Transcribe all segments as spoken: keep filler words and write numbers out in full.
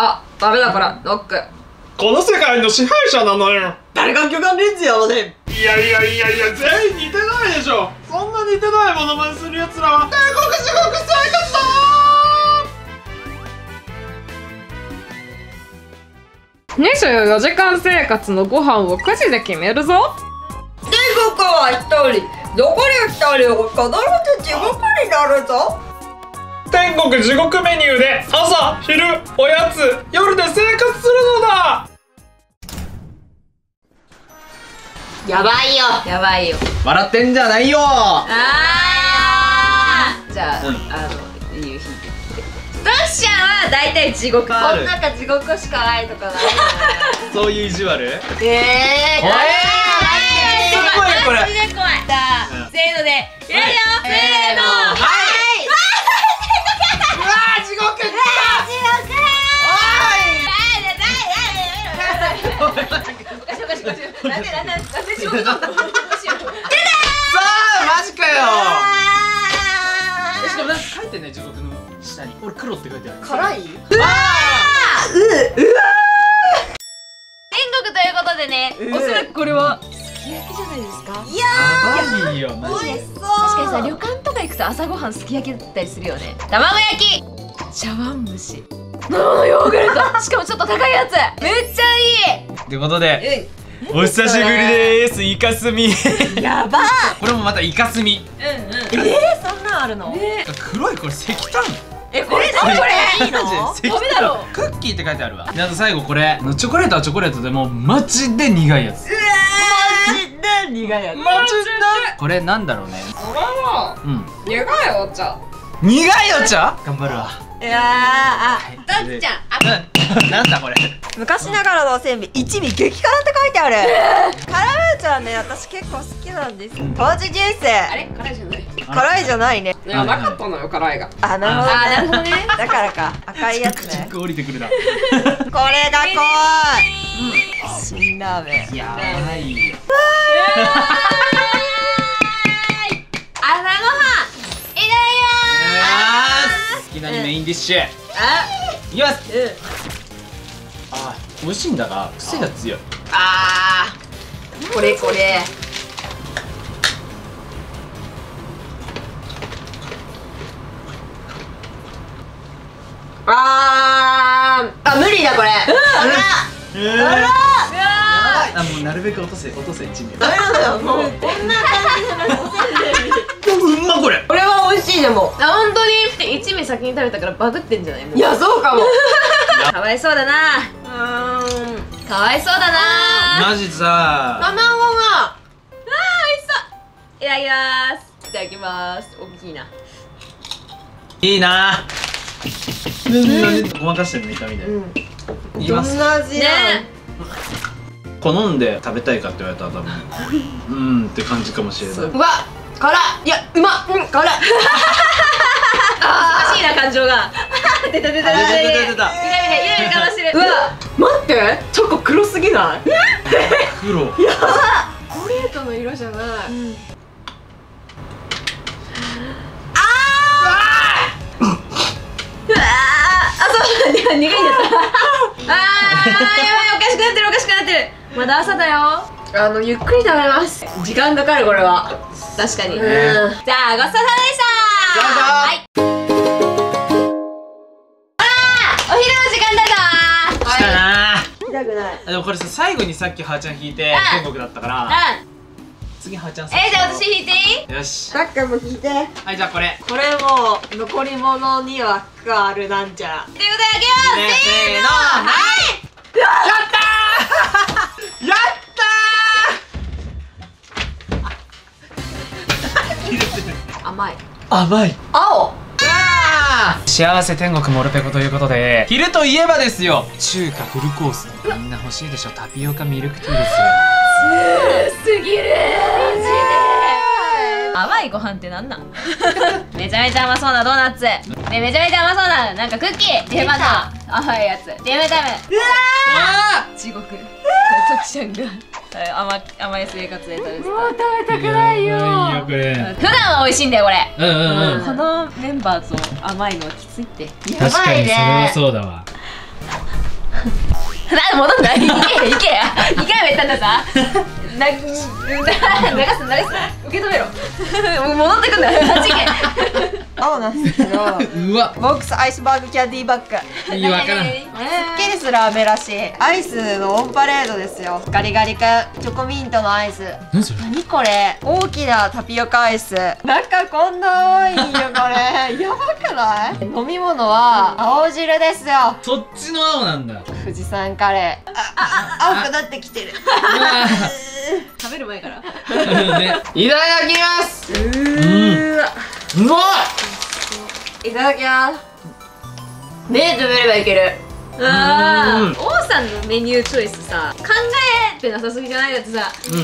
あ、ダメだこら、ノック。この世界の支配者なのよ。誰が巨漢レンズやろね。いやいやいやいや、全員似てないでしょ。そんな似てないものまねするやつらは帝国地獄生活だー。にじゅうよじかん生活のご飯をくじで決めるぞ。帝国はひとり、残りふたりを必ず地獄になるぞ。天国地獄メニューで朝、昼、おやつ、夜で生活するのだ。やばいよやばいよ、笑ってんじゃないよ。あー、じゃあ、うん、あの理由引いてきて。ドッシャンは大体地獄、こん中地獄しかないとかないからそういう意地悪。えー、怖い、えー、怖い、これマジで怖い。じゃあ、せーのでやるよ、せーの、はい。これはすき焼きじゃないですか。いやー、いや、美味しそう。確かにさ、旅館とか行くと朝ごはんすき焼きだったりするよね。卵焼き、茶碗蒸し、生のヨーグルトしかもちょっと高いやつ、めっちゃいい。ってことで、お久しぶりです、イカスミ。やばー、これもまたイカスミ。うんうん、えー、そんなんあるの。黒いこれ石炭。え、これ何これ、いいの、ダメだろ。クッキーって書いてあるわ。で、あと最後これ、チョコレートはチョコレートでもうマジで苦いやつ。うわー、マジで苦いやつ、マジで。これなんだろうね。これは苦いお茶。苦いお茶、頑張るわ。いやー、あ、どっちゃん、あ、うん、なんだこれ。昔ながらのおせんべい、一味激辛って書いてある。カラムーちゃんね、私結構好きなんです。当時人生。あれ、辛いじゃない。辛いじゃないね。なかったのよ、辛いが。あ、なるほどね。だからか、赤いやつね。降りてくるな。これだ、こい。辛ラーメン。やばいよ。朝ごはん。いきなりメインディッシュ。いきます。あ、美味しいんだが癖が強い。ああ、これこれ。ああ、あ、無理だこれ。あら、あら。あ、もうなるべく落とせ、落とせ、一味。ダメなんだよ、もう。こんな感じで。うま、これ。これは美味しいでも。本当に。一味先に食べたからバグってんじゃないの。いや、そうかも。かわいそうだな。うん、かわいそうだな。マジさ。卵が。ああ、美味しそう。いただきます。いただきます。大きいな。いいな。ごまかしてるね、痛みで。いきます。好んで食べたいかって言われたら、多分。うんって感じかもしれない。うわ、辛い。いや、うま、うん、辛い。難しいな、感情が。出た出た出た出た。イライライライラしてる。うわ、待って、チョコ黒すぎない？黒。やば。チョコレートの色じゃない。ああ。うわあ、そう、苦いんだった。ああ、やばい、おかしくなってる、おかしくなってる。まだ朝だよ。あの、ゆっくり食べます。時間かかる、これは。確かに。じゃあ、ごちそうさまでした。はい。ほら、お昼の時間だぞー。来たなー。痛くない。でもこれさ、最後にさっきはーちゃん引いて天国だったから。次はーちゃんさ。え、じゃあ私引いていい？よし。さっきも引いて。はい、じゃあこれ。これもう残り物には区あるなんちゃら。ということで開けよう。せーの、はい。やったー。やったー。甘い。甘い青。幸せ天国モルペコということで、昼といえばですよ、中華フルコース、みんな欲しいでしょ、タピオカミルクティーですよ。すぎる、甘いご飯ってなんなん。めちゃめちゃ甘そうなドーナツ、めめちゃめちゃ甘そうななんかクッキー、ジェムタム、甘いやつ、ジェムタム。うわ、地獄。トキちゃんが甘甘い生活で食べてた。もう食べたくないよ。普段は美味しいんだよこれ。うんうんうん。このメンバーと甘いのはきついって。やばいね。確かにそれはそうだわ。戻んない。行けや行けやにかいめ言ったんださ。な流す流す受け止めろ。戻ってくんだ。青なんですけど。うわ。ボックスアイスバーグキャンディーバッグ。いやわからん。すっきりする飴らしい。アイスのオンパレードですよ。ガリガリかチョコミントのアイス。何それ？何これ？大きなタピオカアイス。中こんな多いよこれ。やばくない？飲み物は青汁ですよ。そっちの青なんだ。富士山カレー。ああ青くなってきてる。食べる前から。いただきます。うーわ。うまい！いただきます。目で食べればいける。ああ、王さんのメニューチョイスさ、考えてなさすぎじゃないやつさ。うん、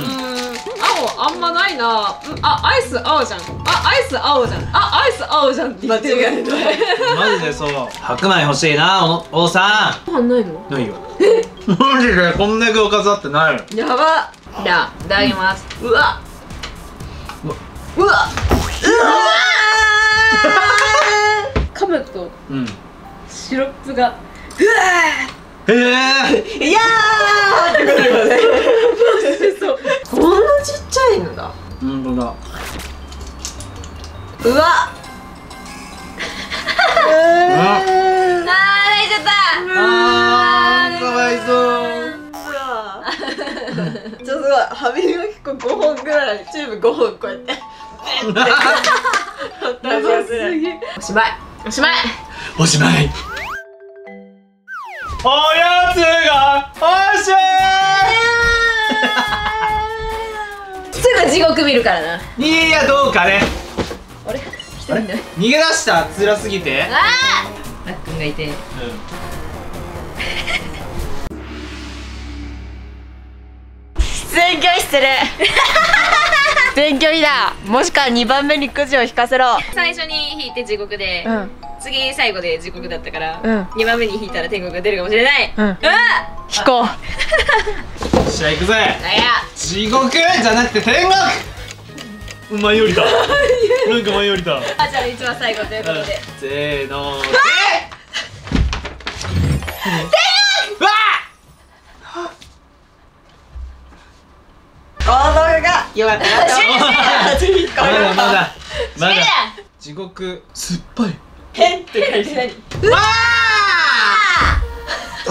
青あんまないな。あ、アイス青じゃん。あ、アイス青じゃん。あ、アイス青じゃん。間違いない。マジでそう。白米欲しいな、王さん。ご飯ないの？ないよ。マジでこんだけおかずあってないの。やば。じゃあいただきます。うわ。うわ。うわ。噛むとシロップがうわーえいやーってことよね。こんなちっちゃいのだ。本当だ。うわあー泣いちゃった。あーかわいそう。ちょっとすごい歯磨き粉ごほんぐらいチューブごほんこうやって。おしまいおしまいおしまい。おやつがおいしい。すぐ地獄見るからな。いやどうかね。あれ一人いない。逃げ出した辛すぎて。ああ。なっくんがいて。うん。出演拒否する。全距離だ。もしくはにばんめにくじを引かせろ。最初に引いて地獄で、うん、次最後で地獄だったから、うん、にばんめに引いたら天国が出るかもしれない。うん、うん、引こう。よっしゃ行くぜ。地獄じゃなくて天国。前よりだ。なんか前よりだ。あ、じゃあ一番最後ということで、うん、せーのー天国。行動がよかった。まだまだ地獄酸っぱい変って書いてない。うわー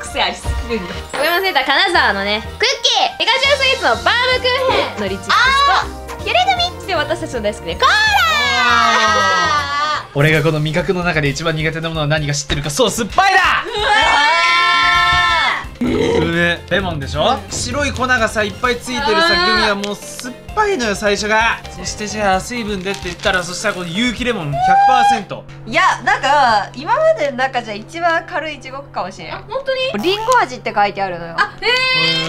癖ありすぎるんだ。ごめんなさい。金沢のねクッキーピカチュウスイーツのバームクーヘンのリチップスとキュレドミで私たちの大好きでコーラ。俺がこの味覚の中で一番苦手なものは何か知ってるか。そう酸っぱいだ。上レモンでしょ。白い粉がさいっぱいついてる先にはもう酸っぱいのよ最初が。そしてじゃあ水分でって言ったら、そしたらこの有機レモン ひゃくパーセント。 いやなんか今までの中じゃ一番軽い地獄かもしれない。本当にリンゴ味って書いてあるのよ。あえ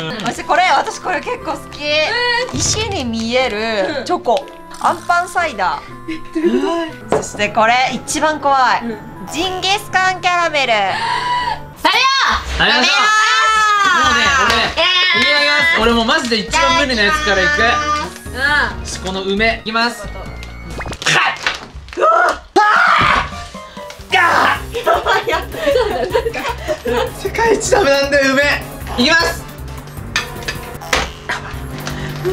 えー、私これ私これ結構好き、えー、石に見えるチョコアンパンサイダー。そしてこれ一番怖い、うん、ジンギスカンキャラメル。食べよう食べよう。もうね、俺ね、いただきます。俺もマジで一番無理なやつからいく。うん。しこの梅いきます。はい。うわ。あー。やばいやつ。世界一ダメなんだよ梅。いきます。う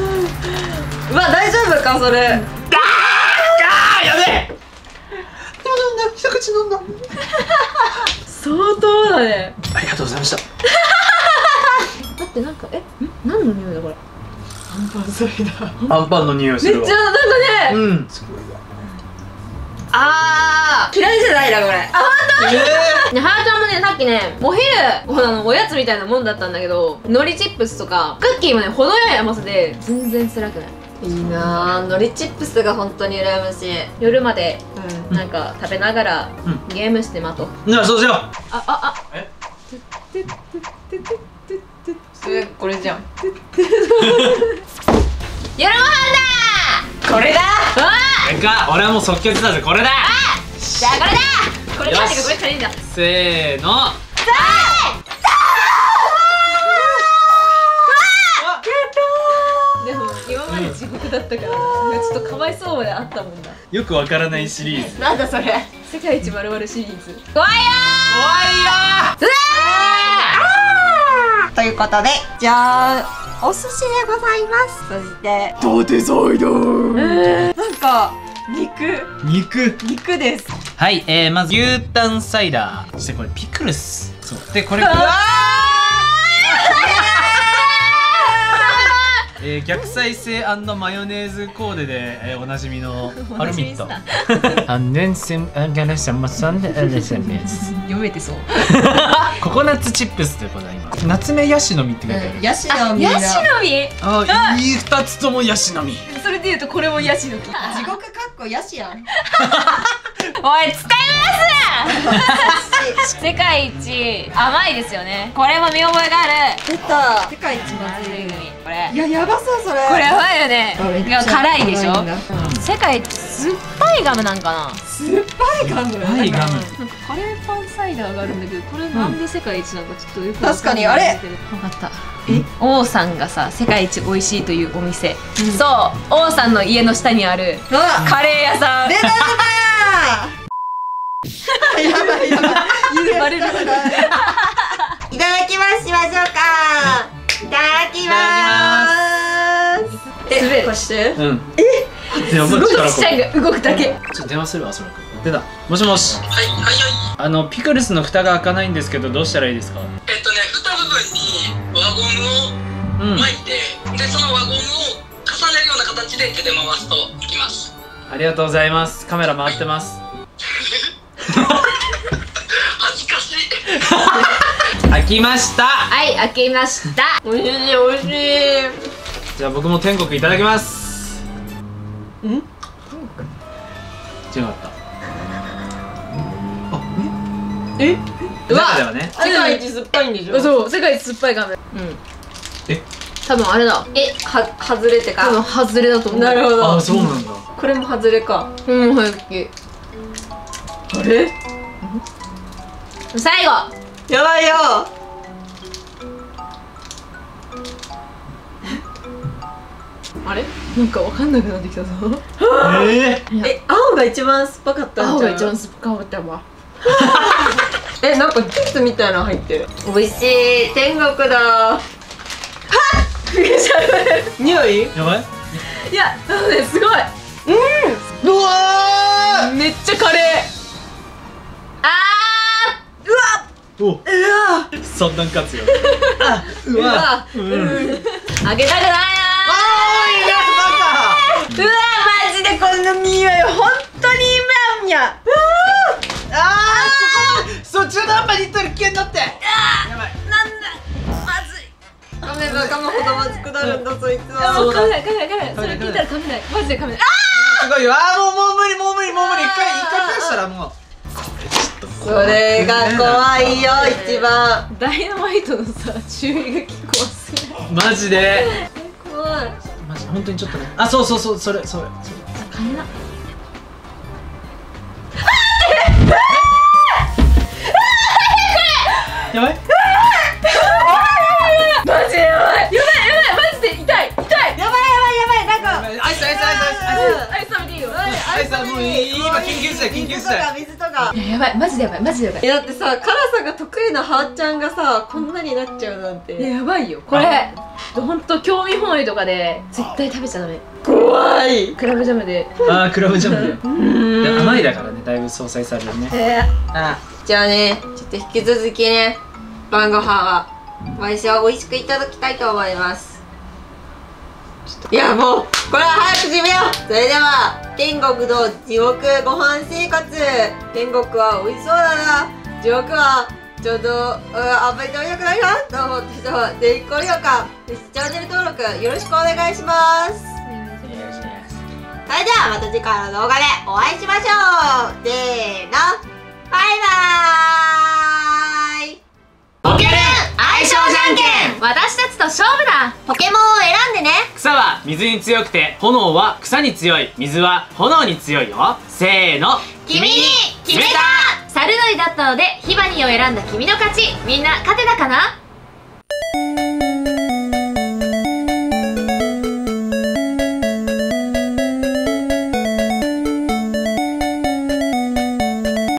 わ大丈夫かそれ。ああやべえ。飲んだ一口飲んだ。相当だね。ありがとうございました。ってなんかえ何の匂いだこれ。アンパンサイダー。アンパンの匂いするわ。めっちゃなんかね。うん。すごいわ。ああ嫌いじゃないなこれ。あ本当。ねはーちゃんもねさっきねお昼あのおやつみたいなもんだったんだけど、のりチップスとかクッキーもね程よい甘さで全然辛くない。いいなーのりチップスが本当に羨ましい。夜までなんか食べながらゲームしてまと。なあそうしよう。あああえ。それこれじゃん。夜ご飯だ。これだ。俺か、俺はもう即決だぜこれだ。じゃあこれだ。これだってこれ足りんだ。せーの。さあ。でも今まで地獄だったからちょっとかわいそうまであったもんだ。よくわからないシリーズ。なんだそれ。世界一まるまるシリーズ。怖いよ。怖いよ。うわ。ことで、じゃあお寿司でございます。そしてどてさいだー、なんか肉肉肉です。はい、えー、まず牛タンサイダー、そしてこれピクルス、そうでこれうわえー、逆再生&マヨネーズコーデで、えー、おなじみのパルミット。読めてそう。ココナッツチップスということで今。夏目ヤシの実って書いてある。ヤシの実。ヤシの実。あ、いい二つともヤシの実。それで言うとこれもヤシの実。地獄かっこヤシやん。おい、伝えます。世界一甘いですよね。これも見覚えがある。出た。世界一まずい組。これ。いや、やばそうそれ。これやばいよね。辛いでしょ。世界一酸っぱいガムなんかな。酸っぱいガム。酸っぱいガム。なんかカレーパンサイダーがあるんだけど、これなんで世界一なんかちょっとよくわかんない。確かにあれ。分かった。え、王さんがさ、世界一美味しいというお店。そう、王さんの家の下にあるカレー屋さん。出た出た。やばいやばい。いただきますしましょうか。いただきます。え、貸して。うん。え、すごいちっちゃいが動くだけ。ちょっと電話するわ、そらく。出た。もしもし。はいはいはい。あのピクルスの蓋が開かないんですけど、どうしたらいいですか。えっとね、蓋部分に輪ゴムを巻いて、でその輪ゴムを重ねるような形で手で回すといきます。ありがとうございます。カメラ回ってます。恥ずかしい。開きました。はい、開きました。おいしい、おいしい。じゃあ僕も天国いただきます。ん？違かった。あ、え？え？うわ。世界一酸っぱいんでしょ。そう、世界一酸っぱいガム。うん。え？多分あれだ。え、は外れてか。多分外れだと思う。なるほど。あ、そうなんだ。これも外れか。うん、はい。あれ？最後やばいよ。あれ？なんかわかんなくなってきたぞ。えー、え、青が一番酸っぱかったんじゃん。青が一番酸っぱかったわ。え、なんかチップみたいなの入ってる。美味しい、天国だ。はっ！匂い？やばい？いや、そうね、すごい。うん。うわー！めっちゃカレー。うわっ、そんなん勝つよ。うわ、うん、あげたくないな。うわ、マジでこの匂い本当に今にゃ。ああ、そこそっちの端に行ったら危険だって。やばい。なんだ、まずい。噛めば噛むほどまずくなるんだそいつは。もう噛めない噛めない噛めない。それ聞いたら噛めない。マジで噛めない。ああ、すごいよ。ああ、もうもう無理もう無理もう無理。一回一回返したらもう。それが怖いよ、一番。ダイナマイトのさ、注意書き怖すぎる。マジで怖い。マジ本当にちょっとね。あ、そうそうそう、それそれ。あ、カメラ。やばい。マジでやばい。やばいやばい、マジで痛い痛い。やばいやばいやばい、なんか。アイスアイスアイスアイス。あいつはもう今緊急事態緊急事態。水とか水とか。やばい、マジでやばいマジでやばい。だってさ、辛さが得意なはーちゃんがさ、こんなになっちゃうなんて。やばいよこれ。本当興味本位とかで絶対食べちゃダメ。怖い。クラブジャムで。ああ、クラブジャムで。甘いだからね、だいぶ相殺されるね。ええ。じゃあね、ちょっと引き続きね、晩ご飯は私は美味しくいただきたいと思います。いや、もうこれは早く締めよう。それでは天国と地獄ご飯生活。天国は美味しそうだな。地獄はちょっとあんまり食べたくないなと思ってた。で、高評価、チャンネル登録よろしくお願いします。それではまた次回の動画でお会いしましょう。せーの、バイバーイ。ボケる相性じゃんけん。私たちと勝負だ。ポケモンを選んでね。草は水に強くて、炎は草に強い、水は炎に強いよ。せーの、君に決めた。サルドリだったのでヒバニーを選んだ君の勝ち。みんな勝てたかな？